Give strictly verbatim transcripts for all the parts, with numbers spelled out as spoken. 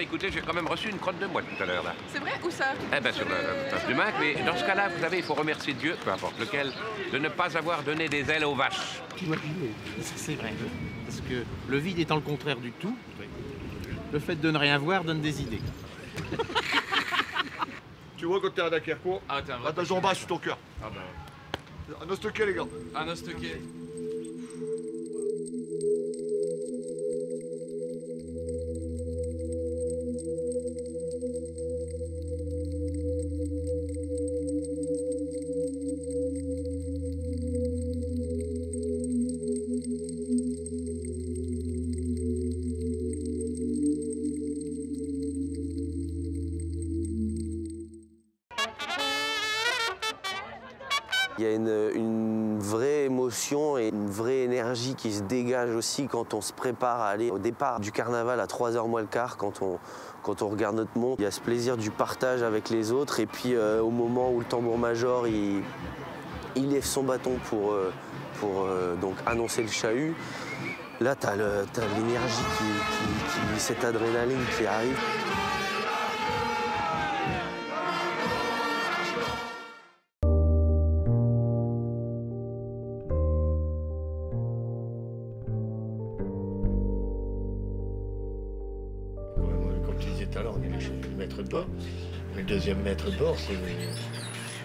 Enfin, écoutez, j'ai quand même reçu une crotte de moi tout à l'heure, là. C'est vrai? Où ça? Eh bien, sur le place du Mac, mais dans ce cas-là, vous savez, il faut remercier Dieu, peu importe lequel, de ne pas avoir donné des ailes aux vaches. C'est vrai, parce que le vide étant le contraire du tout, le fait de ne rien voir donne des idées. Tu vois, quand t'es à Dunkerque, ah, t'as jambes sur ton cœur. Ah ben... Un ostoquet, les gars. Un ostoquet. Il y a une, une vraie émotion et une vraie énergie qui se dégage aussi quand on se prépare à aller au départ du carnaval à trois heures moins le quart, quand on, quand on regarde notre monde. Il y a ce plaisir du partage avec les autres et puis euh, au moment où le tambour-major il, il lève son bâton pour, euh, pour euh, donc annoncer le chahut, là t'as l'énergie, qui, qui, qui, cette adrénaline qui arrive. Alors on est le maître de bord. Le deuxième maître de bord,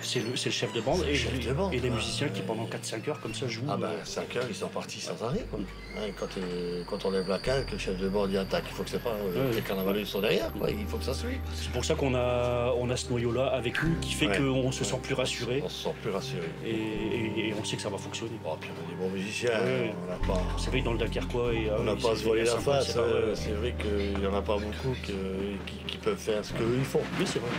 c'est le, le chef de bande le et, chef de bande, et les musiciens qui, pendant quatre cinq heures, comme ça, jouent. Ah ben, bah, cinq heures, ils sont partis sans arrêt, quoi. Hein, quand, euh, quand on lève la cale, que le chef de bande y attaque, il faut que c'est pas euh, ouais. Les carnavaleux sont derrière, quoi. Il faut que ça suive. C'est pour ça qu'on a, on a ce noyau-là avec nous qui fait ouais. qu'on se sent plus rassuré. On se sent plus rassuré. Et, et, et on sait que ça va fonctionner. Oh, puis on est des bons musiciens. Ouais. On n'a pas... On s'est dans le Dunkerquois et... On n'a pas à se voiler la face. C'est euh, euh, vrai qu'il n'y en a pas beaucoup que, qui, qui peuvent faire ce qu'ils font. Oui, c'est vrai.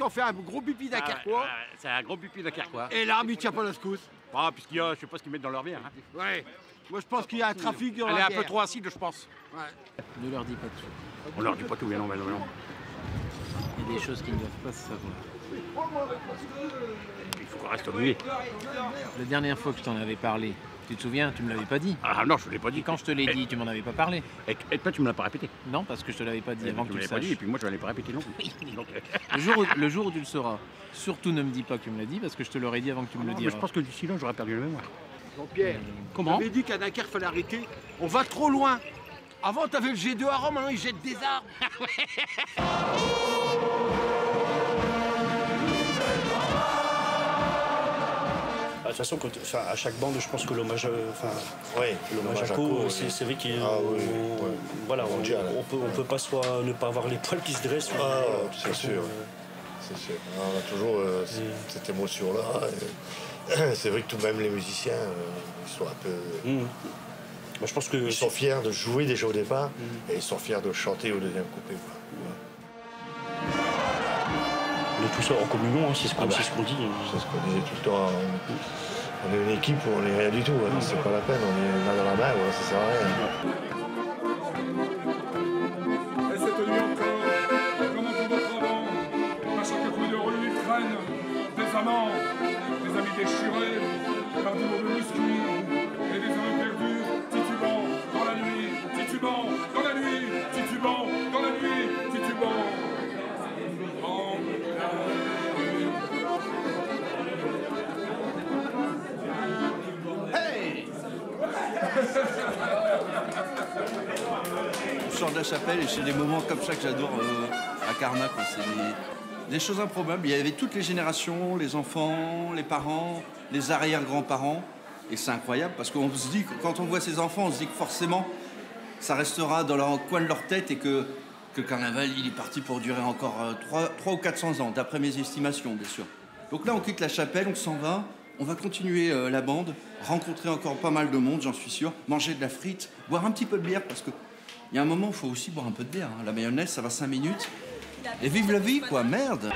Qu'on fait un gros pipi Dunkerquois. Ah, euh, c'est un gros pipi Dunkerquois. Et l'arme, il tient pas la secousse. Ah, puisqu'il y a, je sais pas ce qu'ils mettent dans leur bière. Hein. Ouais. Moi, je pense qu'il y a un trafic dans la bière. Elle est un peu trop acide, je pense. Ouais. Ne leur dis pas tout. On leur dit pas tout, mais non, mais non, mais non. Il y a des choses qu'ils ne doivent pas se savoir. Il faut qu'on reste obligé. La dernière fois que je t'en avais parlé, tu te souviens, tu me l'avais pas dit. Ah non, je ne l'ai pas dit. Et quand je te l'ai dit, tu m'en avais pas parlé. Et, et toi, tu me l'as pas répété. Non, parce que je te l'avais pas dit et avant que tu le saches. Pas dit, et puis moi, je ne l'avais pas répété non plus. le, jour où, le jour où tu le sauras, surtout ne me dis pas que tu me l'as dit, parce que je te l'aurais dit avant que tu me ah, le dises. Je pense que d'ici là, j'aurais perdu la mémoire. Jean-Pierre, comment tu avais dit qu'à Dunkerque, il fallait arrêter. On va trop loin. Avant, tu avais le G deux à Rome, maintenant, ils jettent des arbres. De toute façon, quand, enfin, à chaque bande, je pense que l'hommage enfin, ouais, à Co, c'est vrai qu'on ne peut pas soit ne pas avoir les poils qui se dressent. Ah, euh, c'est sûr, euh... sûr. On a toujours euh, oui. cette émotion-là. C'est vrai que tout de même, les musiciens, euh, ils sont un peu... Mm. Moi, je pense que... Ils sont fiers de jouer déjà au départ mm. et ils sont fiers de chanter au deuxième coupé. On est tous en communion, hein, c'est ce qu'on ah bah, ce qu dit. C'est ce qu'on disait tout le temps. On, on est une équipe où on n'est rien du tout, hein, mmh. c'est pas la peine, on est main dans la main, ouais, ça sert à rien. Et cette nuit encore, comme on d'autres avant, à chaque coup de rue, ils traînent des amants, des amis déchirés, par du mauvais muscu, et des hommes perdus, titubants dans la nuit, titubants dans la nuit, titubants dans la nuit, titubants. On sort de la chapelle et c'est des moments comme ça que j'adore euh, à Carnac. C'est des, des choses improbables. Il y avait toutes les générations, les enfants, les parents, les arrière-grands-parents. Et c'est incroyable parce qu'on se dit, quand on voit ces enfants, on se dit que forcément, ça restera dans le coin de leur tête et que, que le carnaval, il est parti pour durer encore euh, trois, trois ou quatre cents ans, d'après mes estimations, bien sûr. Donc là, on quitte la chapelle, on s'en va. On va continuer euh, la bande, rencontrer encore pas mal de monde, j'en suis sûr, manger de la frite, boire un petit peu de bière, parce que il y a un moment, il faut aussi boire un peu de bière. Hein. La mayonnaise, ça va cinq minutes. Et vive la vie, quoi, merde!